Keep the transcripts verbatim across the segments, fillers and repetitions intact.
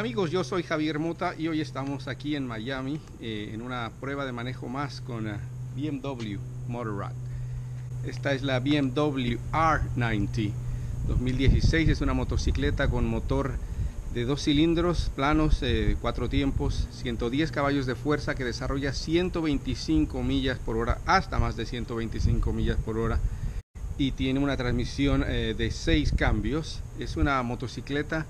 Hola amigos, yo soy Javier Mota y hoy estamos aquí en Miami eh, en una prueba de manejo más con uh, B M W Motorrad. Esta es la B M W R noventa dos mil dieciséis, es una motocicleta con motor de dos cilindros planos, eh, cuatro tiempos, ciento diez caballos de fuerza que desarrolla ciento veinticinco millas por hora, hasta más de ciento veinticinco millas por hora, y tiene una transmisión eh, de seis cambios. Es una motocicleta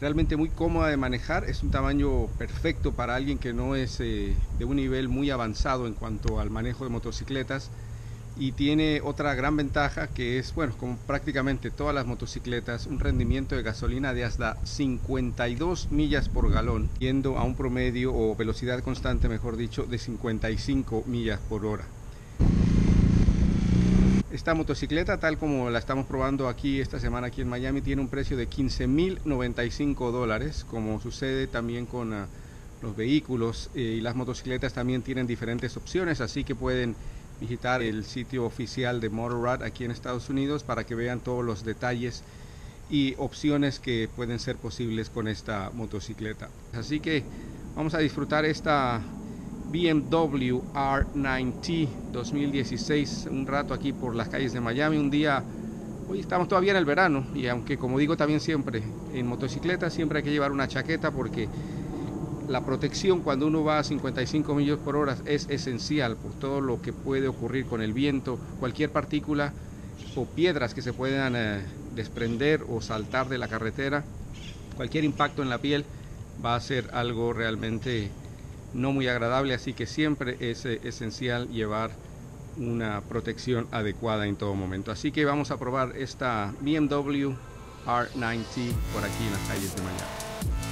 realmente muy cómoda de manejar, es un tamaño perfecto para alguien que no es eh, de un nivel muy avanzado en cuanto al manejo de motocicletas, y tiene otra gran ventaja que es, bueno, como prácticamente todas las motocicletas, un rendimiento de gasolina de hasta cincuenta y dos millas por galón, yendo a un promedio o velocidad constante, mejor dicho, de cincuenta y cinco millas por hora. Esta motocicleta, tal como la estamos probando aquí esta semana aquí en Miami, tiene un precio de quince mil noventa y cinco dólares, como sucede también con uh, los vehículos, eh, y las motocicletas también tienen diferentes opciones, así que pueden visitar el sitio oficial de Motorrad aquí en Estados Unidos para que vean todos los detalles y opciones que pueden ser posibles con esta motocicleta. Así que vamos a disfrutar esta B M W R noventa dos mil dieciséis un rato aquí por las calles de Miami, un día. Hoy estamos todavía en el verano, y aunque, como digo también siempre, en motocicleta siempre hay que llevar una chaqueta, porque la protección cuando uno va a cincuenta y cinco millas por hora es esencial por todo lo que puede ocurrir con el viento, cualquier partícula o piedras que se puedan eh, desprender o saltar de la carretera. Cualquier impacto en la piel va a ser algo realmente no muy agradable, así que siempre es esencial llevar una protección adecuada en todo momento. Así que vamos a probar esta B M W R noventa por aquí en las calles de Miami.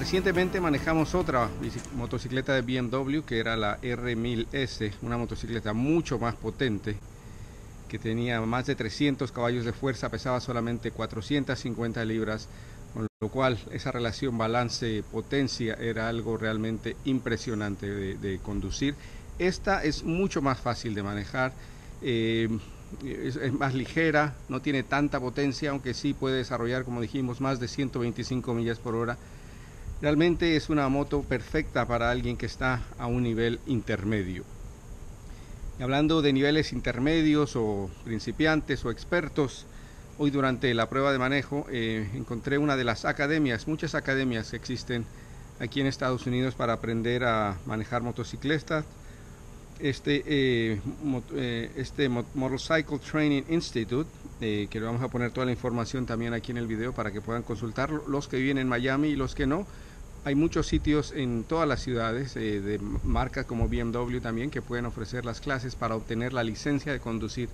Recientemente manejamos otra motocicleta de B M W que era la R mil S, una motocicleta mucho más potente que tenía más de trescientos caballos de fuerza, pesaba solamente cuatrocientas cincuenta libras, con lo cual esa relación balance-potencia era algo realmente impresionante de, de conducir. Esta es mucho más fácil de manejar, eh, es, es más ligera, no tiene tanta potencia, aunque sí puede desarrollar, como dijimos, más de ciento veinticinco millas por hora. Realmente es una moto perfecta para alguien que está a un nivel intermedio. Y hablando de niveles intermedios o principiantes o expertos, hoy durante la prueba de manejo eh, encontré una de las academias, muchas academias que existen aquí en Estados Unidos para aprender a manejar motocicletas. Este, eh, mot eh, este Motorcycle Training Institute, eh, que le vamos a poner toda la información también aquí en el video para que puedan consultarlo, los que viven en Miami y los que no. Hay muchos sitios en todas las ciudades eh, de marcas como B M W también que pueden ofrecer las clases para obtener la licencia de conducir,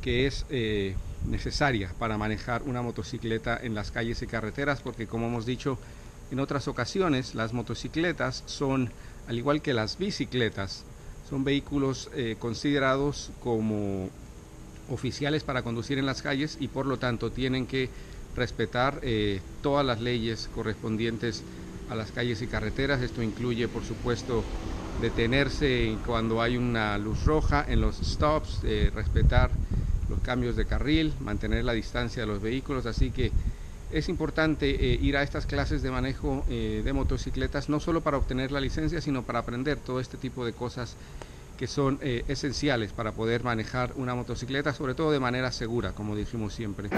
que es eh, necesaria para manejar una motocicleta en las calles y carreteras, porque como hemos dicho en otras ocasiones, las motocicletas son, al igual que las bicicletas, son vehículos eh, considerados como oficiales para conducir en las calles y por lo tanto tienen que respetar eh, todas las leyes correspondientes a las calles y carreteras. Esto incluye, por supuesto, detenerse cuando hay una luz roja en los stops, eh, respetar los cambios de carril, mantener la distancia de los vehículos. Así que es importante eh, ir a estas clases de manejo eh, de motocicletas, no solo para obtener la licencia, sino para aprender todo este tipo de cosas que son eh, esenciales para poder manejar una motocicleta, sobre todo de manera segura, como dijimos siempre.